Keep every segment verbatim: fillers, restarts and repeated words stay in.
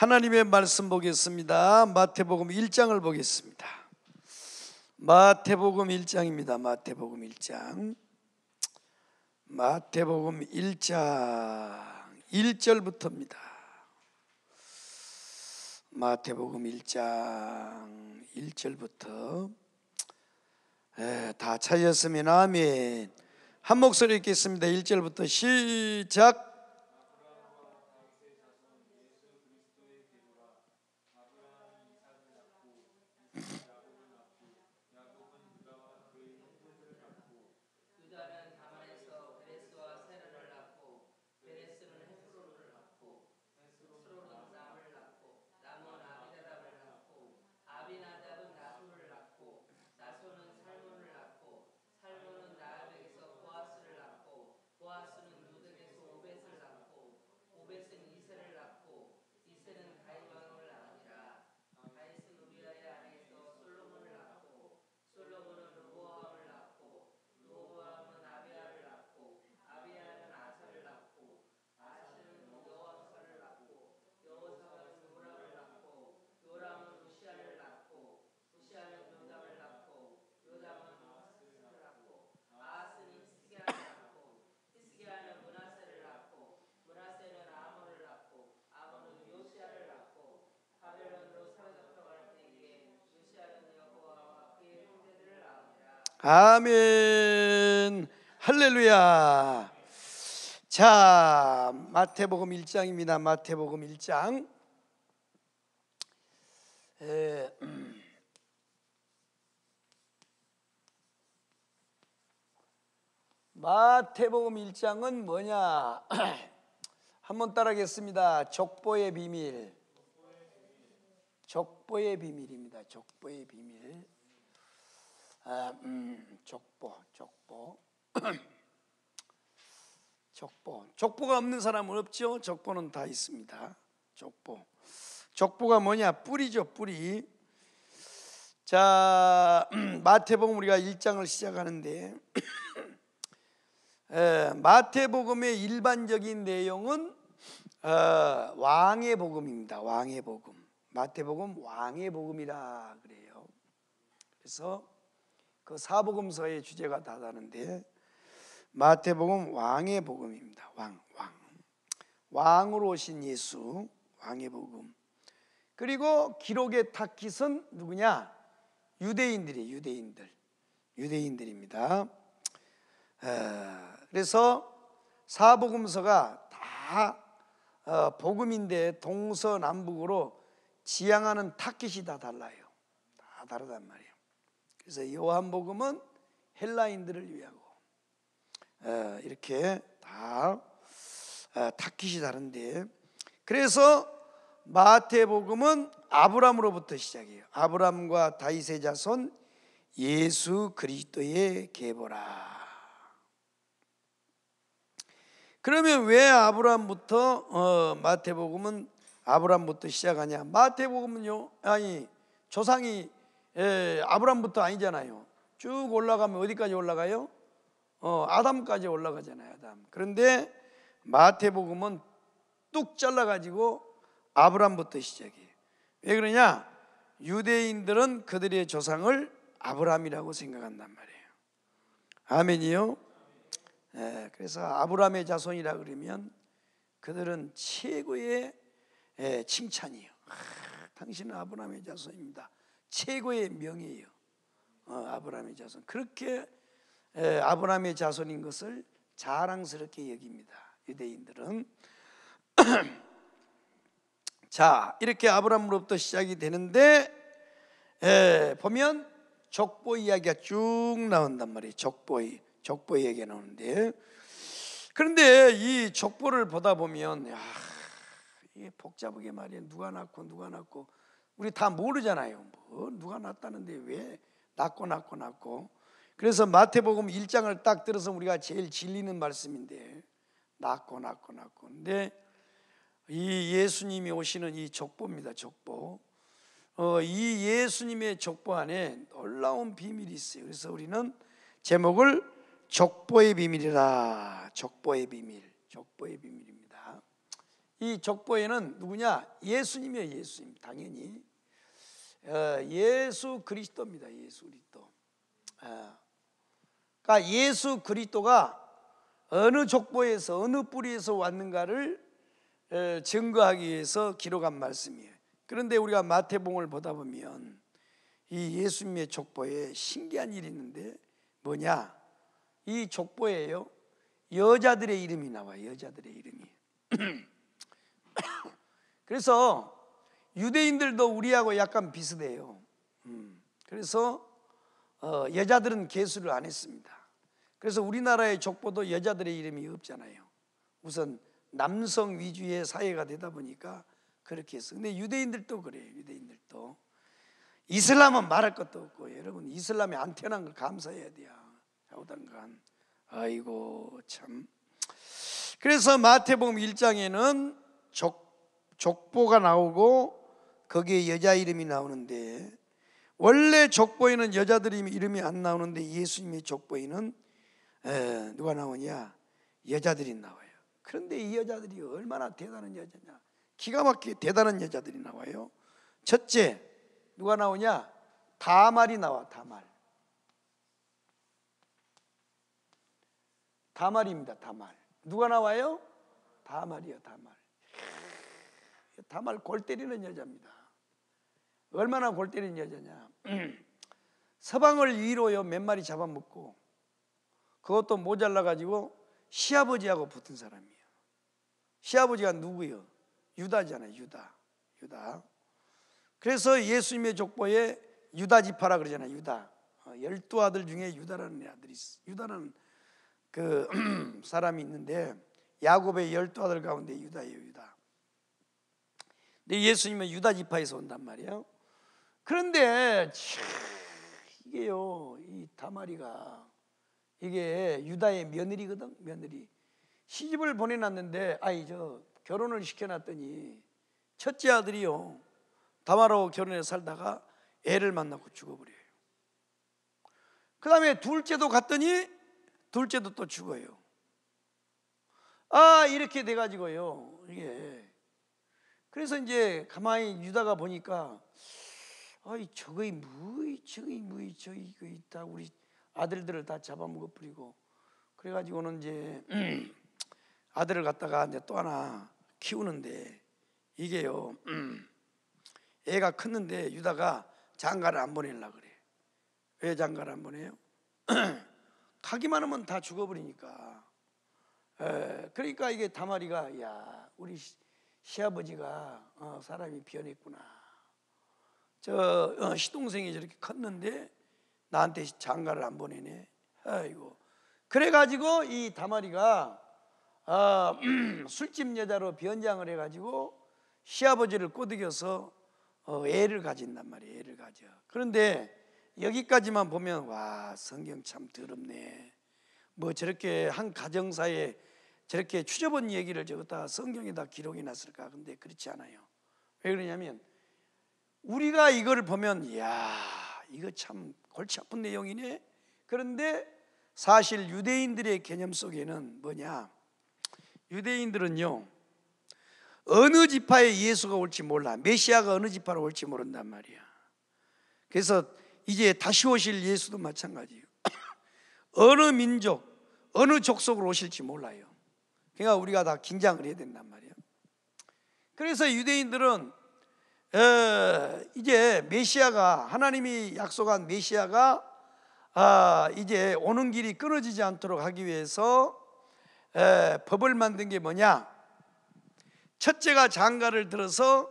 하나님의 말씀 보겠습니다. 마태복음 일 장을 보겠습니다. 마태복음 일 장입니다. 마태복음 일 장. 마태복음 일 장 일 절부터입니다. 마태복음 일 장 일 절부터. 에, 다 찾으셨으면 아멘. 한 목소리 읽겠습니다. 일 절부터 시작. 아멘. 할렐루야. 자, 마태복음 일 장입니다. 마태복음 일 장. 에, 음. 마태복음 일 장은 뭐냐? 한번 따라하겠습니다. 족보의 비밀. 족보의 비밀입니다. 족보의 비밀. 아, 음, 족보, 족보, 족보. 족보가 없는 사람은 없죠. 족보는 다 있습니다. 족보. 족보가 뭐냐? 뿌리죠, 뿌리. 자, 음, 마태복음 우리가 일 장을 시작하는데 에, 마태복음의 일반적인 내용은 어, 왕의 복음입니다. 왕의 복음. 마태복음 왕의 복음이라 그래요. 그래서 그 사복음서의 주제가 다 다른데 마태복음 왕의 복음입니다. 왕, 왕. 왕으로 오신 예수, 왕의 복음. 그리고 기록의 타깃은 누구냐? 유대인들이 유대인들. 유대인들입니다. 그래서 사복음서가 다 복음인데 동서남북으로 지향하는 타깃이 다 달라요. 다 다르단 말이에요. 그래서 요한복음은 헬라인들을 위하고 에, 이렇게 다 에, 타깃이 다른데, 그래서 마태복음은 아브람으로부터 시작해요. 아브람과 다윗의 자손 예수 그리스도의 계보라. 그러면 왜 아브람부터 어, 마태복음은 아브람부터 시작하냐? 마태복음은요, 아니 조상이 예, 아브람부터 아니잖아요. 쭉 올라가면 어디까지 올라가요? 어, 아담까지 올라가잖아요. 아담. 그런데 마태복음은 뚝 잘라가지고 아브람부터 시작해요. 왜 그러냐? 유대인들은 그들의 조상을 아브람이라고 생각한단 말이에요. 아멘이요? 예, 그래서 아브람의 자손이라 그러면 그들은 최고의 예, 칭찬이에요. 아, 당신은 아브람의 자손입니다. 최고의 명예예요. 어, 아브라함의 자손. 그렇게 에, 아브라함의 자손인 것을 자랑스럽게 여깁니다. 유대인들은. 자, 이렇게 아브라함으로부터 시작이 되는데 에, 보면 족보 이야기가 쭉 나온단 말이에요. 족보의 족보 이야기가 나오는데, 그런데 이 족보를 보다 보면 아, 이게 복잡하게 말이에요. 누가 낳고 누가 낳고 우리 다 모르잖아요. 뭐 누가 낳았다는데 왜 낳고 낳고 낳고. 그래서 마태복음 일 장을 딱 들어서 우리가 제일 질리는 말씀인데 낳고 낳고 낳고. 근데 이 예수님이 오시는 이 족보입니다. 족보. 어, 이 예수님의 족보 안에 놀라운 비밀이 있어요. 그래서 우리는 제목을 족보의 비밀이라. 족보의 비밀. 족보의 비밀입니다. 이 족보에는 누구냐? 예수님이에요. 예수님. 당연히 예수 그리스도입니다. 예수 그리스도. 그러니까 예수 그리스도가 어느 족보에서 어느 뿌리에서 왔는가를 증거하기 위해서 기록한 말씀이에요. 그런데 우리가 마태복음을 보다 보면 이 예수님의 족보에 신기한 일이 있는데 뭐냐? 이 족보에요, 여자들의 이름이 나와요. 여자들의 이름이. 그래서 유대인들도 우리하고 약간 비슷해요. 음. 그래서 어, 여자들은 계수를 안 했습니다. 그래서 우리나라의 족보도 여자들의 이름이 없잖아요. 우선 남성 위주의 사회가 되다 보니까 그렇게 했어요. 근데 유대인들도 그래요. 유대인들도. 이슬람은 말할 것도 없고, 여러분 이슬람에 안 태어난 걸 감사해야 돼요. 좌우당간. 아이고 참. 그래서 마태복음 일 장에는 족, 족보가 나오고 거기에 여자 이름이 나오는데, 원래 족보에는 여자들 이름이 안 나오는데 예수님의 족보에는 에, 누가 나오냐? 여자들이 나와요. 그런데 이 여자들이 얼마나 대단한 여자냐? 기가 막히게 대단한 여자들이 나와요. 첫째 누가 나오냐? 다말이 나와. 다말. 다말입니다. 다말. 누가 나와요? 다말이요. 다말. 다말 골 때리는 여자입니다. 얼마나 골 때리는 여자냐? 서방을 위로요 몇 마리 잡아먹고, 그것도 모자라가지고 시아버지하고 붙은 사람이에요. 시아버지가 누구요? 유다잖아요. 유다. 유다. 그래서 예수님의 족보에 유다 지파라 그러잖아요. 유다. 열두 아들 중에 유다라는 아들이 있어요. 유다는 그 사람이 있는데, 야곱의 열두 아들 가운데 유다예요. 유다. 근데 예수님은 유다 지파에서 온단 말이에요. 그런데 참 이게요, 이 다말이가 이게 유다의 며느리거든. 며느리. 시집을 보내놨는데, 아이 저 결혼을 시켜놨더니 첫째 아들이요, 다말하고 결혼해서 살다가 애를 만나고 죽어버려요. 그 다음에 둘째도 갔더니 둘째도 또 죽어요. 아, 이렇게 돼가지고요, 이게. 그래서 이제 가만히 유다가 보니까, 아이 저거이 뭐이 저거이 뭐이 저거이 다 우리 아들들을 다 잡아먹어버리고, 그래가지고는 이제 음, 아들을 갖다가 이제 또 하나 키우는데, 이게요 음, 애가 컸는데 유다가 장가를 안 보내려고 그래. 왜 장가를 안 보내요? 가기만 하면 다 죽어버리니까. 에, 그러니까 이게 다말이가, 야 우리 시아버지가 어, 사람이 변했구나. 저 어, 시동생이 저렇게 컸는데 나한테 장가를 안 보내네. 아이고. 그래가지고 이 다말이가 어, 술집 여자로 변장을 해가지고 시아버지를 꼬드겨서 어, 애를 가진단 말이에요. 애를 가져. 그런데 여기까지만 보면, 와 성경 참 더럽네. 뭐 저렇게 한 가정사에 저렇게 추접은 얘기를 저거 다 성경에다 기록이 났을까? 근데 그렇지 않아요. 왜 그러냐면 우리가 이거를 보면, 이야 이거 참 골치 아픈 내용이네. 그런데 사실 유대인들의 개념 속에는 뭐냐? 유대인들은요 어느 지파에 예수가 올지 몰라. 메시아가 어느 지파로 올지 모른단 말이야. 그래서 이제 다시 오실 예수도 마찬가지예요. 어느 민족, 어느 족속으로 오실지 몰라요. 그러니까 우리가 다 긴장을 해야 된단 말이에요. 그래서 유대인들은 이제 메시아가, 하나님이 약속한 메시아가 이제 오는 길이 끊어지지 않도록 하기 위해서 법을 만든 게 뭐냐? 첫째가 장가를 들어서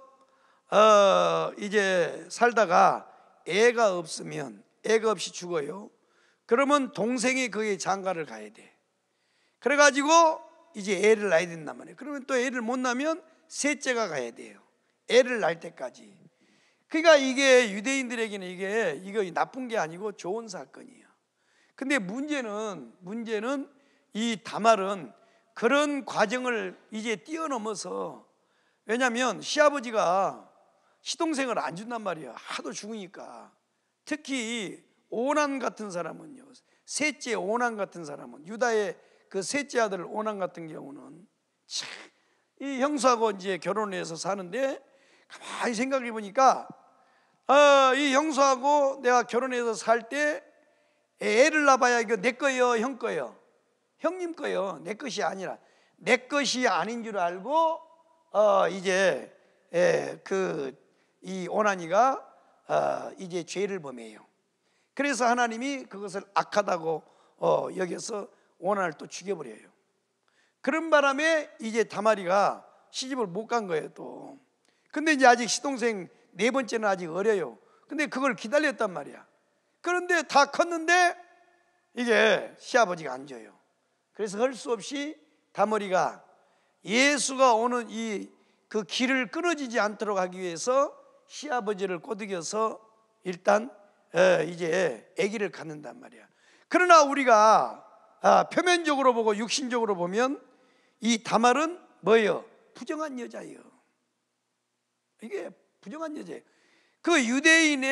이제 살다가 애가 없으면, 애가 없이 죽어요. 그러면 동생이 거기에 장가를 가야 돼. 그래가지고 이제 애를 낳아야 된단 말이에요. 그러면 또 애를 못 낳으면 셋째가 가야 돼요. 애를 낳을 때까지. 그러니까 이게 유대인들에게는 이게 이거 나쁜 게 아니고 좋은 사건이에요. 근데 문제는 문제는 이 다말은 그런 과정을 이제 뛰어넘어서, 왜냐하면 시아버지가 시동생을 안 준단 말이야. 하도 죽으니까. 특히 오난 같은 사람은요, 셋째 오난 같은 사람은, 유다의 그 셋째 아들 오난 같은 경우는 참 이 형수하고 이제 결혼해서 사는데 가만히 생각해 보니까 어, 이 형수하고 내가 결혼해서 살 때 애를 낳아봐야 이거 내 거예요, 형 거예요, 형님 거예요, 내 것이 아니라 내 것이 아닌 줄 알고 어, 이제 그 이 오난이가 어, 이제 죄를 범해요. 그래서 하나님이 그것을 악하다고 어, 여기서 오난을 또 죽여버려요. 그런 바람에 이제 다말이가 시집을 못 간 거예요 또. 근데 이제 아직 시동생 네 번째는 아직 어려요. 근데 그걸 기다렸단 말이야. 그런데 다 컸는데 이게 시아버지가 안 줘요. 그래서 할 수 없이 다말이가 예수가 오는 이 그 길을 끊어지지 않도록 하기 위해서 시아버지를 꼬드겨서 일단 이제 아기를 갖는단 말이야. 그러나 우리가 아, 표면적으로 보고 육신적으로 보면 이 다말은 뭐예요? 부정한 여자예요. 이게 부정한 여자예요. 그 유대인의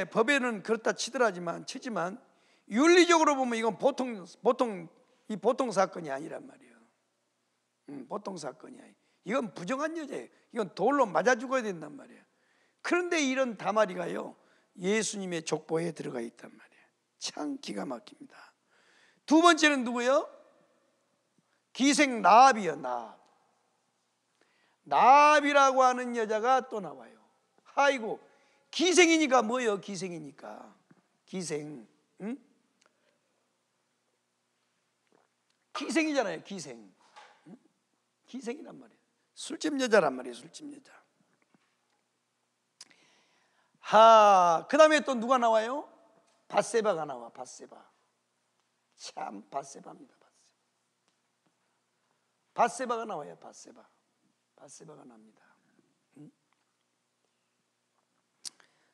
에, 법에는 그렇다 치더라지만 치지만 윤리적으로 보면 이건 보통 보통 이 보통 사건이 아니란 말이에요. 음, 보통 사건이 아니에요. 이건 부정한 여자예요. 이건 돌로 맞아 죽어야 된단 말이에요. 그런데 이런 다말이가요, 예수님의 족보에 들어가 있단 말이에요. 참 기가 막힙니다. 두 번째는 누구예요? 기생 라합이요. 라합. 라합이라고 하는 여자가 또 나와요. 아이고, 기생이니까 뭐예요? 기생이니까 기생, 응? 기생이잖아요. 기생, 응? 기생이란 말이에요. 술집 여자란 말이에요. 술집 여자. 하, 그 다음에 또 누가 나와요? 바세바가 나와. 바세바. 참 바세바입니다. 바세바. 바세바가 나와요. 바세바. 바세바가 납니다. 응?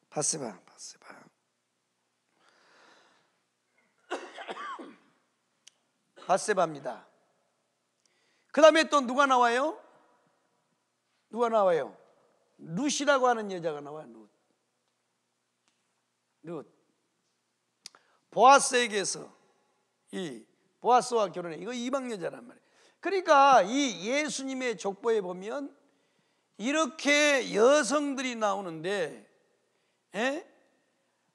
바세바, 바세바. 바세바입니다. 그 다음에 또 누가 나와요? 누가 나와요? 룻이라고 하는 여자가 나와요. 룻. 룻. 보아스에게서 이 보아스와 결혼해. 이거 이방 여자란 말이에요. 그러니까 이 예수님의 족보에 보면 이렇게 여성들이 나오는데, 에?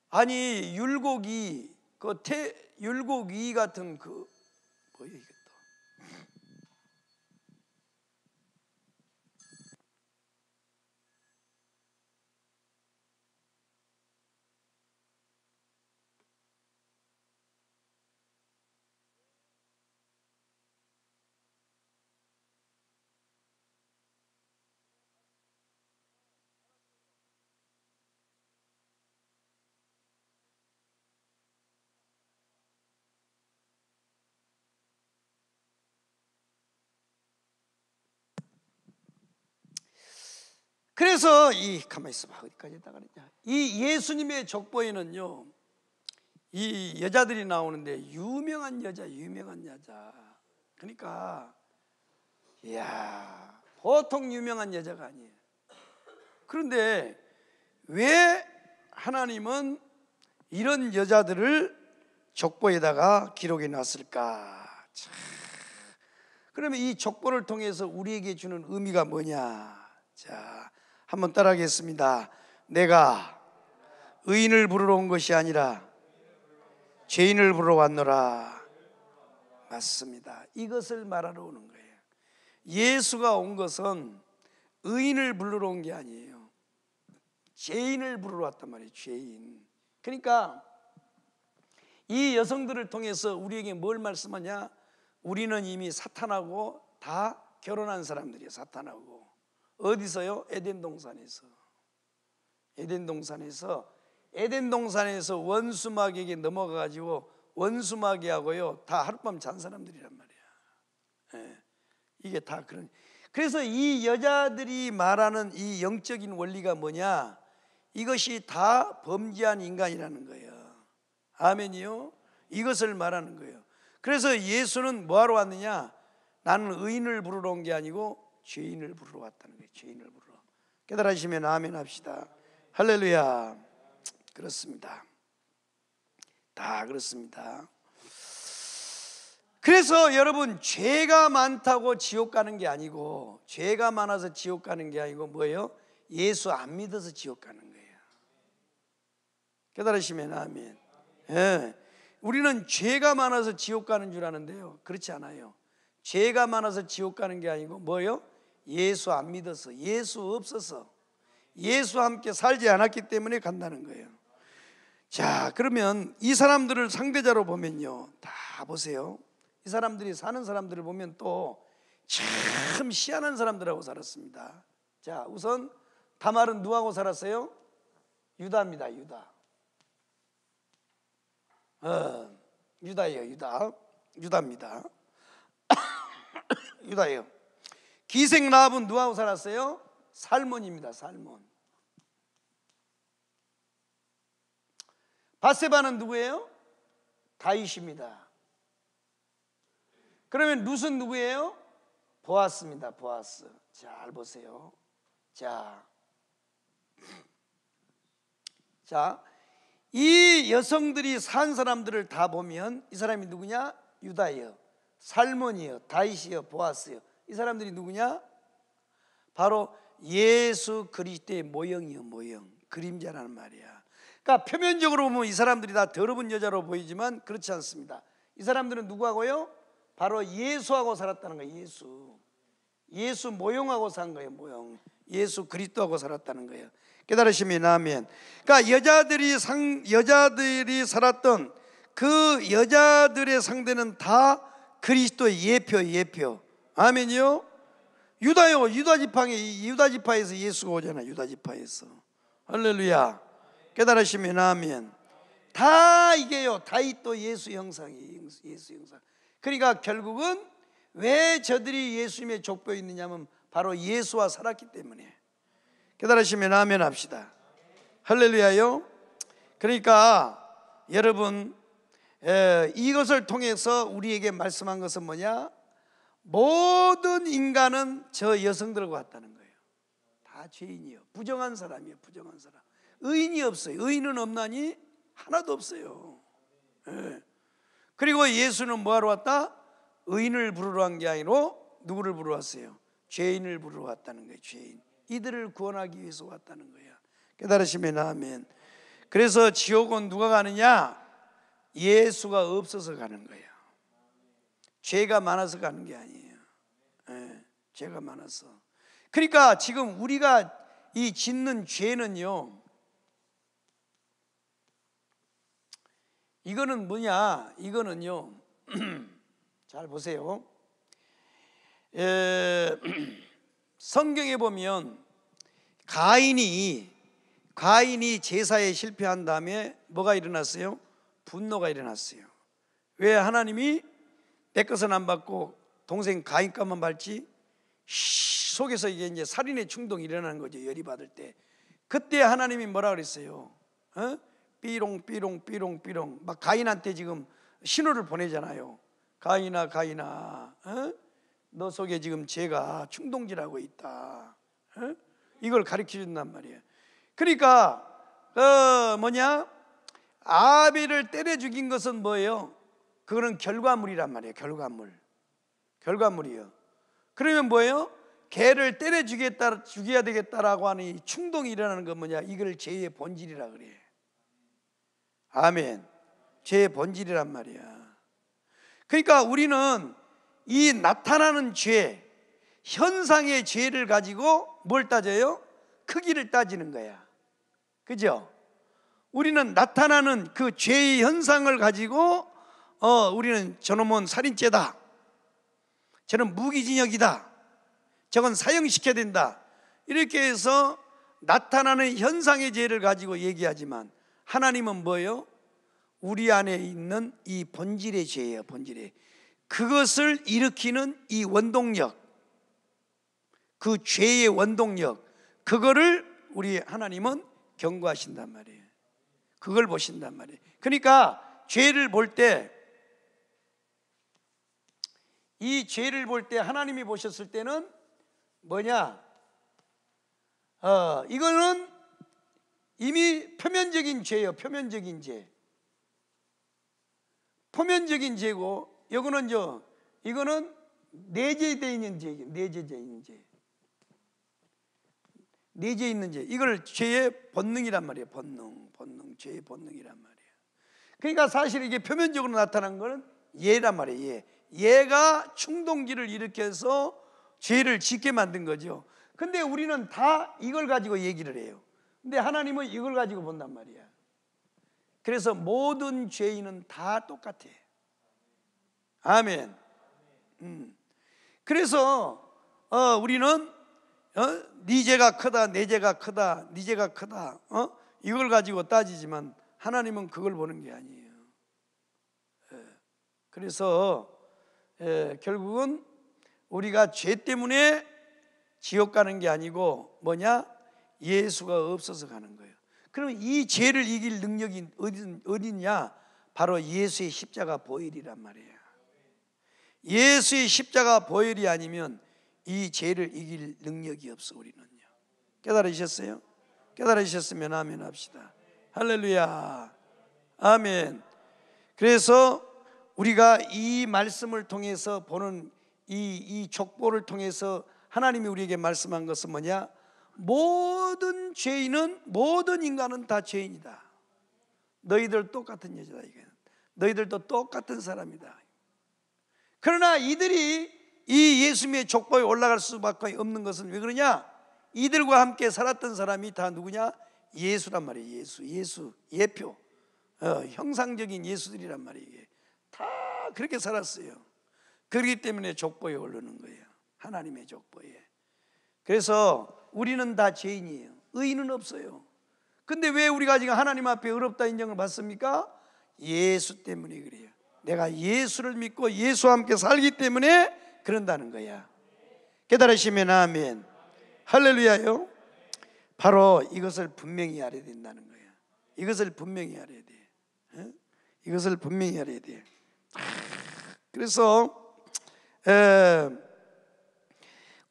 아니 율곡이 그 태, 율곡이 같은 그 뭐야 이게 또 그래서 이 가만히 있어봐. 어디까지다 그랬냐? 이 예수님의 족보에는요, 이 여자들이 나오는데 유명한 여자, 유명한 여자. 그러니까 이야, 보통 유명한 여자가 아니에요. 그런데 왜 하나님은 이런 여자들을 족보에다가 기록해 놨을까? 참. 그러면 이 족보를 통해서 우리에게 주는 의미가 뭐냐? 자, 한번 따라하겠습니다. 내가 의인을 부르러 온 것이 아니라 죄인을 부르러 왔노라. 맞습니다. 이것을 말하러 오는 거예요. 예수가 온 것은 의인을 부르러 온 게 아니에요. 죄인을 부르러 왔단 말이에요. 죄인. 그러니까 이 여성들을 통해서 우리에게 뭘 말씀하냐? 우리는 이미 사탄하고 다 결혼한 사람들이에요. 사탄하고. 어디서요? 에덴 동산에서. 에덴 동산에서 에덴 동산에서 원수마귀에게 넘어가가지고 원수마귀하고요 다 하룻밤 잔 사람들이란 말이야. 예. 이게 다 그런. 그래서 이 여자들이 말하는 이 영적인 원리가 뭐냐? 이것이 다 범죄한 인간이라는 거예요. 아멘이요? 이것을 말하는 거예요. 그래서 예수는 뭐하러 왔느냐? 나는 의인을 부르러 온 게 아니고 죄인을 부르러 왔다는 거예요. 죄인을 부르러. 깨달으시면 아멘 합시다. 할렐루야. 그렇습니다. 다 그렇습니다. 그래서 여러분, 죄가 많다고 지옥 가는 게 아니고, 죄가 많아서 지옥 가는 게 아니고 뭐예요? 예수 안 믿어서 지옥 가는 거예요. 깨달으시면 아멘. 예. 우리는 죄가 많아서 지옥 가는 줄 아는데요, 그렇지 않아요. 죄가 많아서 지옥 가는 게 아니고 뭐예요? 예수 안 믿어서, 예수 없어서, 예수와 함께 살지 않았기 때문에 간다는 거예요. 자, 그러면 이 사람들을 상대자로 보면요, 다 보세요. 이 사람들이 사는 사람들을 보면 또 참 희한한 사람들하고 살았습니다. 자, 우선 다말은 누구하고 살았어요? 유다입니다. 유다. 어, 유다예요. 유다. 유다입니다. 유다예요. 기생 라합은 누구하고 살았어요? 살몬입니다. 살몬. 바세바는 누구예요? 다윗입니다. 그러면 룻은 누구예요? 보아스입니다. 보아스. 잘 보세요. 자, 자, 이 여성들이 산 사람들을 다 보면 이 사람이 누구냐? 유다예요. 살몬이요, 다윗이요, 보아스요. 이 사람들이 누구냐? 바로 예수 그리스도의 모형이요, 모형. 그림자라는 말이야. 그러니까 표면적으로 보면 이 사람들이 다 더러운 여자로 보이지만 그렇지 않습니다. 이 사람들은 누구하고요? 바로 예수하고 살았다는 거예요. 예수. 예수 모형하고 산 거예요. 모형. 예수 그리스도하고 살았다는 거예요. 깨달으시면 아멘. 그러니까 여자들이 상 여자들이 살았던 그 여자들의 상대는 다 그리스도의 예표, 예표. 아멘이요. 유다요. 유다 지파에 유다 지파에서 예수가 오잖아. 유다 지파에서. 할렐루야. 깨달으시면 아멘. 다 이게요, 다 이 또 예수 형상이에요. 예수 형상. 그러니까 결국은 왜 저들이 예수님의 족보에 있느냐면 바로 예수와 살았기 때문에. 깨달으시면 아멘 합시다. 할렐루야요. 그러니까 여러분, 에, 이것을 통해서 우리에게 말씀한 것은 뭐냐? 모든 인간은 저 여성들과 같다는 거예요. 다 죄인이요. 부정한 사람이에요. 부정한 사람. 의인이 없어요. 의인은 없나니? 하나도 없어요. 에. 그리고 예수는 뭐하러 왔다? 의인을 부르러 한 게 아니고 누구를 부르러 왔어요? 죄인을 부르러 왔다는 거예요. 죄인. 이들을 구원하기 위해서 왔다는 거야. 깨달으시면 아멘. 그래서 지옥은 누가 가느냐? 예수가 없어서 가는 거야. 죄가 많아서 가는 게 아니에요. 예, 죄가 많아서. 그러니까 지금 우리가 이 짓는 죄는요, 이거는 뭐냐? 이거는요. 잘 보세요. 에, 성경에 보면 가인이 가인이 제사에 실패한 다음에 뭐가 일어났어요? 분노가 일어났어요. 왜 하나님이 내 것은 안 받고 동생 가인 것만 받지? 속에서 이게 이제 살인의 충동이 일어나는 거죠. 열이 받을 때. 그때 하나님이 뭐라 그랬어요? 어? 삐롱 삐롱 삐롱 삐롱 막 가인한테 지금 신호를 보내잖아요. 가인아, 가인아, 어? 너 속에 지금 죄가 충동질하고 있다. 어? 이걸 가르쳐준단 말이에요. 그러니까 어, 뭐냐, 아벨을 때려 죽인 것은 뭐예요? 그거는 결과물이란 말이에요. 결과물. 결과물이에요. 그러면 뭐예요? 개를 때려 죽였다, 죽여야 되겠다라고 하는 이 충동이 일어나는 건 뭐냐? 이걸 죄의 본질이라 그래요. 아멘. 죄의 본질이란 말이야. 그러니까 우리는 이 나타나는 죄, 현상의 죄를 가지고 뭘 따져요? 크기를 따지는 거야. 그죠? 우리는 나타나는 그 죄의 현상을 가지고 어, 우리는 저놈은 살인죄다, 저는 무기징역이다, 저건 사형시켜야 된다, 이렇게 해서 나타나는 현상의 죄를 가지고 얘기하지만 하나님은 뭐예요? 우리 안에 있는 이 본질의 죄예요. 본질의. 그것을 일으키는 이 원동력, 그 죄의 원동력, 그거를 우리 하나님은 경고하신단 말이에요. 그걸 보신단 말이에요. 그러니까 죄를 볼 때, 이 죄를 볼 때 하나님이 보셨을 때는 뭐냐? 어, 이거는 이미 표면적인 죄예요. 표면적인 죄. 표면적인 죄고 이거는 저 이거는 내재되어 있는 죄, 내재되어 있는 죄, 내재에 있는 죄. 이걸 죄의 본능이란 말이에요. 본능, 본능, 죄의 본능이란 말이에요. 그러니까 사실 이게 표면적으로 나타난 거는 예란 말이에요. 예. 예가 충동기를 일으켜서 죄를 짓게 만든 거죠. 근데 우리는 다 이걸 가지고 얘기를 해요. 근데 하나님은 이걸 가지고 본단 말이야. 그래서 모든 죄인은 다 똑같아. 아멘. 음. 그래서 어, 우리는 어? 네 죄가 크다, 내 죄가 크다, 네 죄가 크다, 어? 이걸 가지고 따지지만 하나님은 그걸 보는 게 아니에요. 예. 그래서 예, 결국은 우리가 죄 때문에 지옥 가는 게 아니고 뭐냐? 예수가 없어서 가는 거예요. 그럼 이 죄를 이길 능력이 어딨냐? 바로 예수의 십자가 보혈이란 말이에요. 예수의 십자가 보혈이 아니면 이 죄를 이길 능력이 없어 우리는요. 깨달으셨어요? 깨달으셨으면 아멘 합시다. 할렐루야. 아멘. 그래서 우리가 이 말씀을 통해서 보는 이, 이 족보를 통해서 하나님이 우리에게 말씀한 것은 뭐냐? 모든 죄인은, 모든 인간은 다 죄인이다. 너희들 똑같은 여자다. 이게 너희들도 똑같은 사람이다. 그러나 이들이 이 예수님의 족보에 올라갈 수밖에 없는 것은 왜 그러냐? 이들과 함께 살았던 사람이 다 누구냐? 예수란 말이에요. 예수, 예수, 예표, 어, 형상적인 예수들이란 말이에요. 다 그렇게 살았어요. 그렇기 때문에 족보에 오르는 거예요. 하나님의 족보에. 그래서 우리는 다 죄인이에요. 의인은 없어요. 근데 왜 우리가 지금 하나님 앞에 의롭다 인정을 받습니까? 예수 때문에 그래요. 내가 예수를 믿고 예수와 함께 살기 때문에 그런다는 거야. 깨달으시면 아멘. 할렐루야요. 바로 이것을 분명히 알아야 된다는 거야. 이것을 분명히 알아야 돼. 에? 이것을 분명히 알아야 돼. 아, 그래서 에,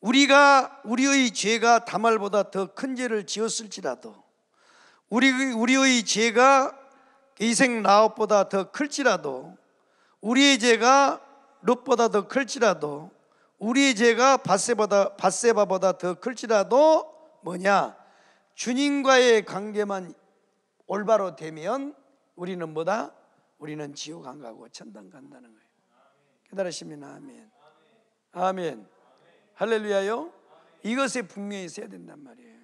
우리가 우리의 죄가 다말보다 더 큰 죄를 지었을지라도, 우리 우리의 죄가 이생 라합보다 더 클지라도, 우리의 죄가 룻보다 더 클지라도, 우리의 죄가 바세바보다, 바세바보다 더 클지라도 뭐냐? 주님과의 관계만 올바로 되면 우리는 뭐다? 우리는 지옥 안 가고 천당 간다는 거예요. 깨달으시면 아멘. 아멘. 할렐루야요. 이것에 분명히 있어야 된단 말이에요.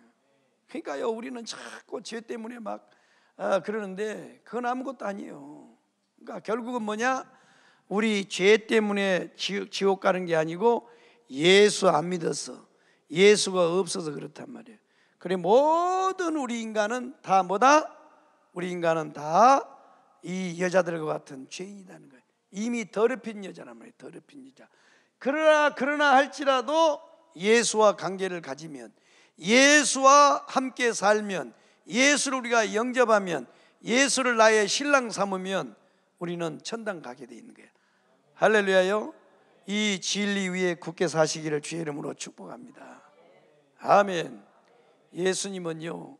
그러니까요, 우리는 자꾸 죄 때문에 막 아, 그러는데 그건 아무것도 아니에요. 그러니까 결국은 뭐냐? 우리 죄 때문에 지옥, 지옥 가는 게 아니고 예수 안 믿어서, 예수가 없어서 그렇단 말이에요. 그래, 모든 우리 인간은 다 뭐다? 우리 인간은 다 이 여자들과 같은 죄인이라는 거예요. 이미 더럽힌 여자란 말이에요. 더럽힌 여자. 그러나 그러나 할지라도 예수와 관계를 가지면, 예수와 함께 살면, 예수를 우리가 영접하면, 예수를 나의 신랑 삼으면 우리는 천당 가게 돼 있는 거예요. 할렐루야요. 이 진리 위에 굳게 사시기를 주의 이름으로 축복합니다. 아멘. 예수님은요,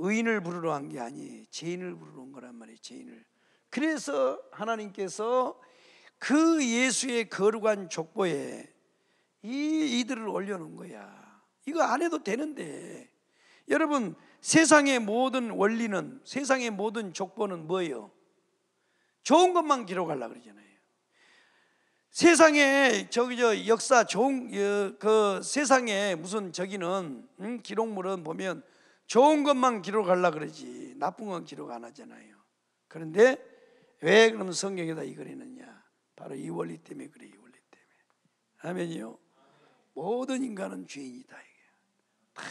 의인을 부르러 한 게 아니에요. 죄인을 부르러 온 거란 말이에요. 죄인을. 그래서 하나님께서 그 예수의 거룩한 족보에 이 이들을 올려놓은 거야. 이거 안 해도 되는데. 여러분, 세상의 모든 원리는, 세상의 모든 족보는 뭐예요? 좋은 것만 기록하려고 그러잖아요. 세상에 저기 저 역사 좋은 그 세상에 무슨 저기는 음, 기록물은 보면 좋은 것만 기록하려고 그러지 나쁜 건 기록 안 하잖아요. 그런데 왜 그럼 성경에다 이걸 했느냐? 바로 이 원리 때문에 그래. 이 원리 때문에. 아멘이요. 모든 인간은 죄인이다. 이게 다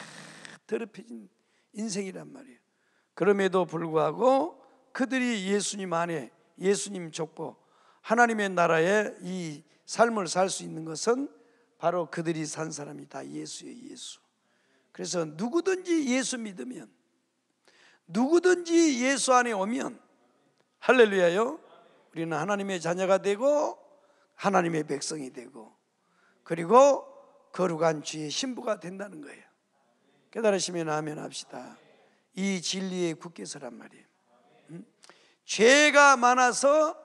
더럽혀진 인생이란 말이에요. 그럼에도 불구하고 그들이 예수님 안에, 예수님 족보, 하나님의 나라에 이 삶을 살 수 있는 것은 바로 그들이 산 사람이 다 예수예요. 예수. 그래서 누구든지 예수 믿으면, 누구든지 예수 안에 오면, 할렐루야요, 우리는 하나님의 자녀가 되고 하나님의 백성이 되고 그리고 거룩한 주의 신부가 된다는 거예요. 깨달으시면 아멘 합시다. 이 진리에 굳게 서란 말이에요. 음? 죄가 많아서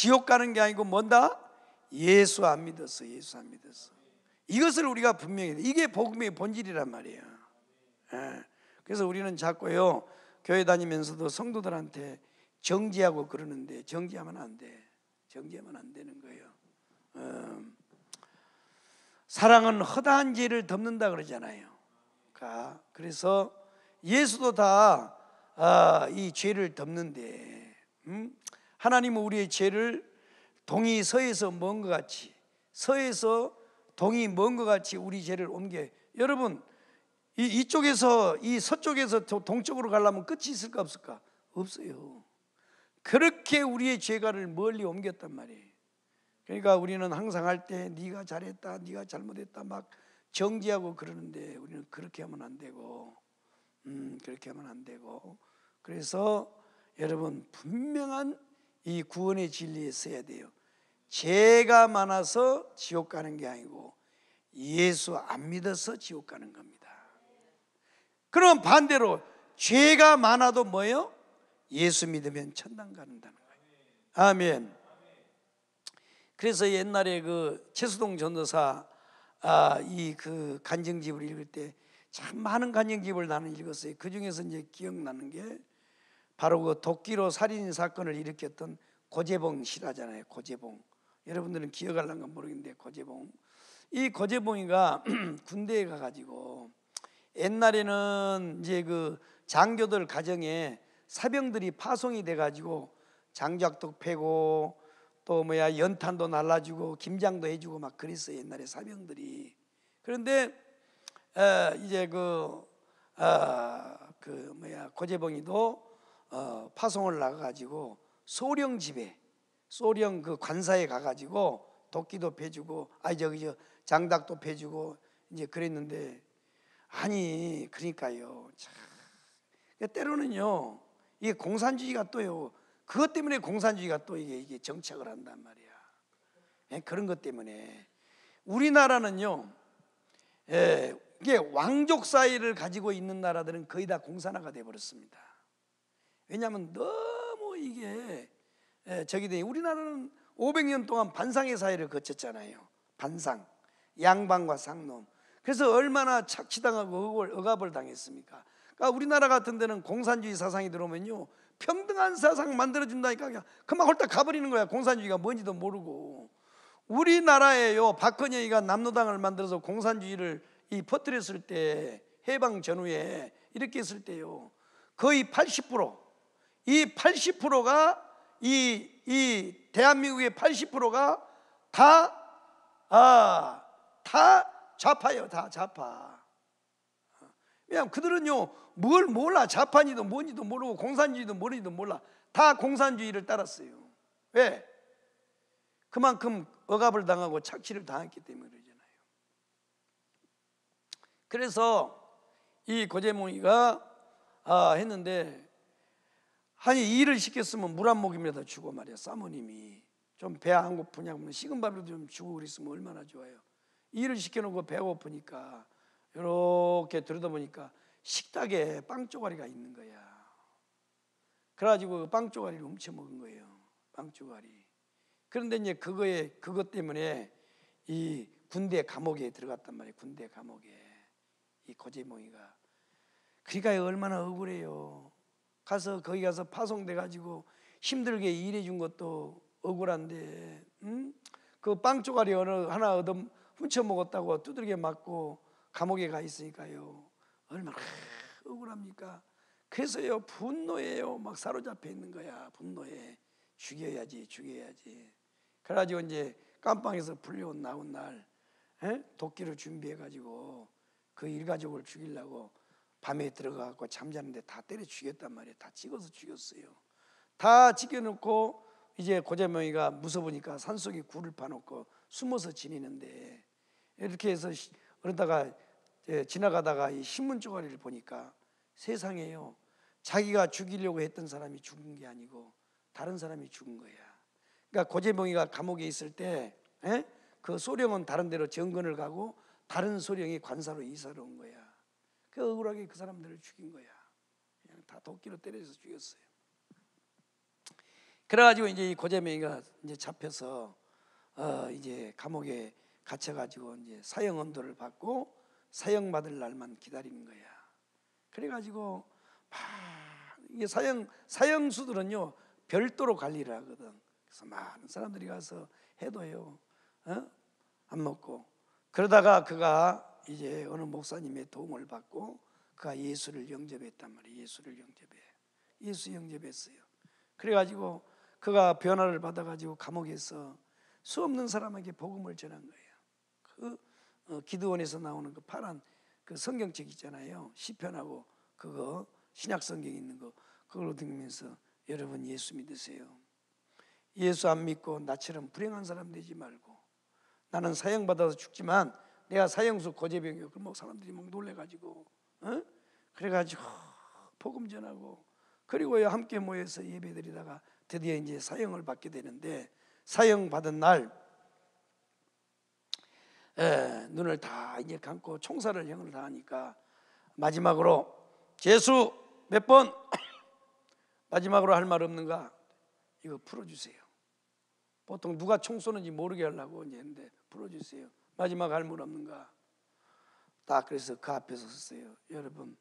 지옥 가는 게 아니고 뭔다? 예수 안 믿었어. 예수 안 믿었어. 이것을 우리가 분명히, 이게 복음의 본질이란 말이에요. 예. 그래서 우리는 자꾸요 교회 다니면서도 성도들한테 정지하고 그러는데, 정지하면 안 돼. 정지하면 안 되는 거예요. 음, 사랑은 허다한 죄를 덮는다 그러잖아요. 그러니까 그래서 예수도 다 아, 이 죄를 덮는데, 음? 하나님은 우리의 죄를 동이 서에서 먼 것 같이, 서에서 동이 먼 것 같이 우리 죄를 옮겨. 여러분 이, 이쪽에서 이 서쪽에서 동쪽으로 가려면 끝이 있을까 없을까? 없어요. 그렇게 우리의 죄가를 멀리 옮겼단 말이에요. 그러니까 우리는 항상 할 때 네가 잘했다, 네가 잘못했다 막 정지하고 그러는데, 우리는 그렇게 하면 안 되고, 음, 그렇게 하면 안 되고. 그래서 여러분 분명한 이 구원의 진리에 서야 돼요. 죄가 많아서 지옥 가는 게 아니고 예수 안 믿어서 지옥 가는 겁니다. 그러면 반대로 죄가 많아도 뭐예요? 예수 믿으면 천당 간다는 거예요. 아멘. 그래서 옛날에 그 최수동 전도사 아, 이 그 간증집을 읽을 때 참 많은 간증집을 나는 읽었어요. 그 중에서 이제 기억나는 게 바로 그 도끼로 살인 사건을 일으켰던 고재봉 씨라잖아요. 고재봉. 여러분들은 기억할란가 모르겠는데 고재봉. 이 고재봉이가 군대에 가가지고 옛날에는 이제 그 장교들 가정에 사병들이 파송이 돼가지고 장작도 패고 또 뭐야 연탄도 날라주고 김장도 해주고 막 그랬어요. 옛날에 사병들이. 그런데 어, 이제 그, 어, 그 뭐야 고재봉이도 어, 파송을 나가가지고 소령 집에, 소령 그 관사에 가가지고 도끼도 패주고, 아니 저기 저 장닭도 패주고 이제 그랬는데, 아니 그러니까요 참 때로는요 이게 공산주의가 또요, 그것 때문에 공산주의가 또 이게, 이게 정착을 한단 말이야. 예, 그런 것 때문에 우리나라는요, 예, 이게 왕족 사회를 가지고 있는 나라들은 거의 다 공산화가 돼버렸습니다. 왜냐하면 너무 이게 예, 저기 되니, 우리나라는 오백 년 동안 반상의 사회를 거쳤잖아요. 반상, 양반과 상놈. 그래서 얼마나 착취당하고 억압을 당했습니까? 그러니까 우리나라 같은 데는 공산주의 사상이 들어오면요 평등한 사상 만들어준다니까 그냥 그만 홀딱 가버리는 거야. 공산주의가 뭔지도 모르고. 우리나라에요 박헌영이가 남로당을 만들어서 공산주의를 이 퍼뜨렸을 때, 해방 전후에 이렇게 했을 때요 거의 팔십 퍼센트, 이 팔십 퍼센트가 이, 이 대한민국의 팔십 퍼센트가 다, 아, 다 좌파예요. 다 좌파. 왜냐하면 그들은요 뭘 몰라. 자판이도 뭔지도 모르고 공산주의도 뭔지도 몰라. 다 공산주의를 따랐어요. 왜? 그만큼 억압을 당하고 착취를 당했기 때문에 그러잖아요. 그래서 이 고재몽이가 아, 했는데, 아니 일을 시켰으면 물 한 모금이라도 주고 말이야. 사모님이 좀 배 안 고프냐고 식은 밥이라도 좀 주고 그랬으면 얼마나 좋아요. 일을 시켜놓고 배가 고프니까 이렇게 들여다보니까 식탁에 빵 쪼가리가 있는 거야. 그래가지고 빵 쪼가리를 훔쳐 먹은 거예요. 빵 쪼가리. 그런데 이제 그거에, 그것 때문에 이 군대 감옥에 들어갔단 말이에요. 군대 감옥에 이 고재몽이가. 그러니까 얼마나 억울해요. 가서 거기 가서 파송돼가지고 힘들게 일해준 것도 억울한데, 음? 그 빵 쪼가리 하나 얻어 훔쳐 먹었다고 두들겨 맞고 감옥에 가 있으니까요 얼마나 억울합니까? 그래서요 분노에요 막 사로잡혀 있는 거야. 분노에 죽여야지 죽여야지. 그래가지고 이제 깜빵에서 불려온 나온 날 에? 도끼를 준비해가지고 그 일가족을 죽이려고 밤에 들어가서 잠자는데 다 때려 죽였단 말이에요. 다 찍어서 죽였어요. 다 찍어놓고 이제 고재명이가 무서우니까 산속에 굴을 파놓고 숨어서 지내는데, 이렇게 해서 그러다가 지나가다가 이 신문 쪼가리를 보니까 세상에요 자기가 죽이려고 했던 사람이 죽은 게 아니고 다른 사람이 죽은 거야. 그러니까 고재봉이가 감옥에 있을 때 그 소령은 다른 데로 정근을 가고 다른 소령이 관사로 이사를 온 거야. 그 억울하게 그 사람들을 죽인 거야. 그냥 다 도끼로 때려서 죽였어요. 그래가지고 이제 이 고재명이가 이제 잡혀서 어 이제 감옥에 갇혀가지고 이제 사형 언도를 받고 사형 받을 날만 기다리는 거야. 그래가지고 막 이게 사형 사형수들은요 별도로 관리를 하거든. 그래서 많은 사람들이 가서 해도요 어? 안 먹고 그러다가 그가 이제 어느 목사님의 도움을 받고 그가 예수를 영접했단 말이에요. 예수를 영접해. 예수 영접했어요. 그래가지고 그가 변화를 받아가지고 감옥에서 수 없는 사람에게 복음을 전한 거예요. 그 어, 기드온에서 나오는 그 파란 그 성경책 있잖아요. 시편하고 그거 신약성경 있는 거 그걸로 들으면서 여러분 예수 믿으세요. 예수 안 믿고 나처럼 불행한 사람 되지 말고 나는 사형받아서 죽지만 내가 사형수 고재병이요. 그럼 뭐 사람들이 막 놀래가지고 어? 그래가지고 복음 전하고 그리고 함께 모여서 예배드리다가 드디어 이제 사형을 받게 되는데 사형받은 날 에, 눈을 다 이제 감고 총살을 형을 다하니까 마지막으로 예수 몇 번 마지막으로 할 말 없는가 이거 풀어주세요. 보통 누가 총 쏘는지 모르게 하려고 이제 했는데 풀어주세요. 마지막 할 말 없는가 딱 그래서 그 앞에 섰어요. 여러분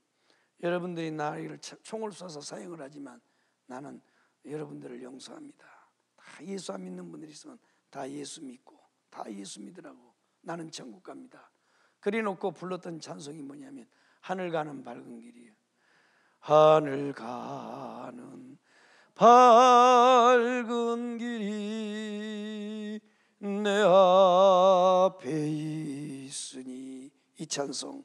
여러분들이 나를 총을 쏴서 사형을 하지만 나는 여러분들을 용서합니다. 다 예수 안 믿는 분들이 있으면 다 예수 믿고 다 예수 믿으라고 나는 천국 갑니다. 그리 놓고 불렀던 찬송이 뭐냐면 하늘 가는 밝은 길이에요. 하늘 가는 밝은 길이 내 앞에 있으니 이 찬송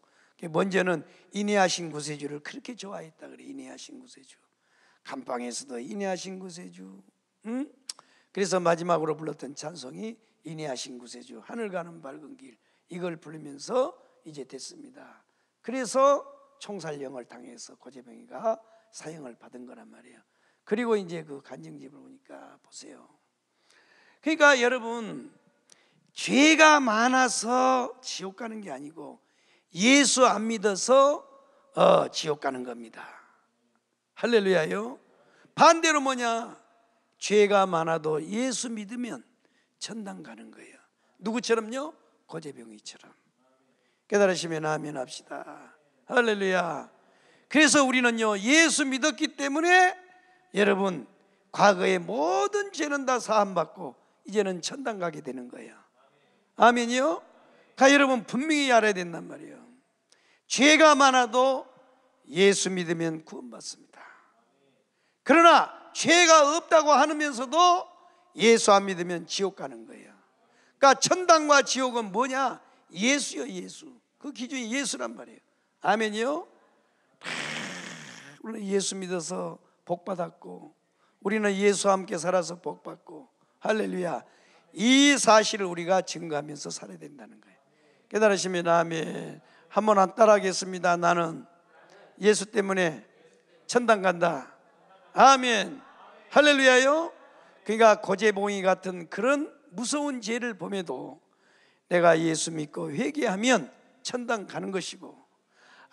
먼저는 인애하신 구세주를 그렇게 좋아했다 그래. 인애하신 구세주 감방에서도 인애하신 구세주 응? 그래서 마지막으로 불렀던 찬송이 인애하신 구세주 하늘 가는 밝은 길 이걸 부르면서 이제 됐습니다. 그래서 총살형을 당해서 고재병이가 사형을 받은 거란 말이에요. 그리고 이제 그 간증집을 보니까 보세요. 그러니까 여러분 죄가 많아서 지옥 가는 게 아니고 예수 안 믿어서 어, 지옥 가는 겁니다. 할렐루야요. 반대로 뭐냐 죄가 많아도 예수 믿으면 천당 가는 거예요. 누구처럼요? 고재병이처럼. 깨달으시면 아멘 합시다. 할렐루야. 그래서 우리는요 예수 믿었기 때문에 여러분 과거의 모든 죄는 다 사함받고 이제는 천당 가게 되는 거예요. 아멘이요. 다 여러분 분명히 알아야 된단 말이에요. 죄가 많아도 예수 믿으면 구원받습니다. 그러나 죄가 없다고 하면서도 예수 안 믿으면 지옥 가는 거예요. 그러니까 천당과 지옥은 뭐냐? 예수요 예수. 그 기준이 예수란 말이에요. 아멘이요? 우리는 예수 믿어서 복받았고 우리는 예수와 함께 살아서 복받고 할렐루야. 이 사실을 우리가 증거하면서 살아야 된다는 거예요. 깨달으시면 아멘. 한번 한 따라 하겠습니다. 나는 예수 때문에 천당 간다. 아멘. 할렐루야요. 그러니까 고재봉이 같은 그런 무서운 죄를 범해도 내가 예수 믿고 회개하면 천당 가는 것이고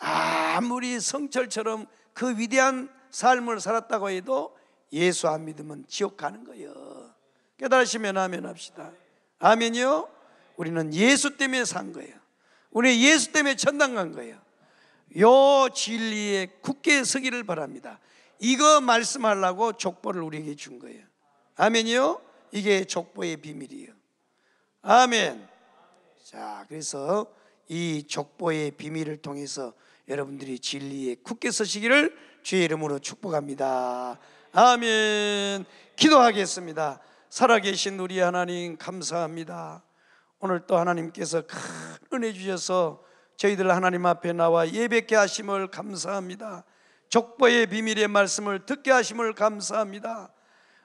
아무리 성철처럼 그 위대한 삶을 살았다고 해도 예수 안 믿으면 지옥 가는 거예요. 깨달으시면 아멘 합시다. 아멘이요. 우리는 예수 때문에 산 거예요. 우리 예수 때문에 천당 간 거예요. 요 진리에 굳게 서기를 바랍니다. 이거 말씀하려고 족보를 우리에게 준 거예요. 아멘이요. 이게 족보의 비밀이에요. 아멘. 자, 그래서 이 족보의 비밀을 통해서 여러분들이 진리에 굳게 서시기를 주의 이름으로 축복합니다. 아멘. 기도하겠습니다. 살아계신 우리 하나님 감사합니다. 오늘 또 하나님께서 큰 은혜 주셔서 저희들 하나님 앞에 나와 예배케 하심을 감사합니다. 족보의 비밀의 말씀을 듣게 하심을 감사합니다.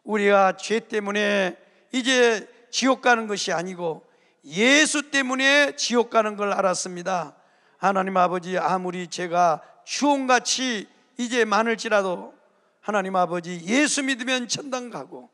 우리가 죄 때문에 이제 지옥 가는 것이 아니고 예수 때문에 지옥 가는 걸 알았습니다. 하나님 아버지 아무리 제가 추온같이 이제 많을지라도 하나님 아버지 예수 믿으면 천당 가고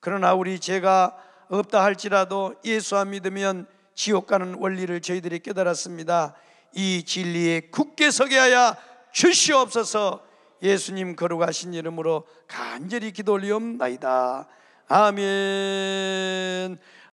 그러나 우리 죄가 없다 할지라도 예수 안 믿으면 지옥 가는 원리를 저희들이 깨달았습니다. 이 진리에 굳게 서게 하여 주시옵소서. 예수님 거룩하신 이름으로 간절히 기도 올리옵나이다. 아멘.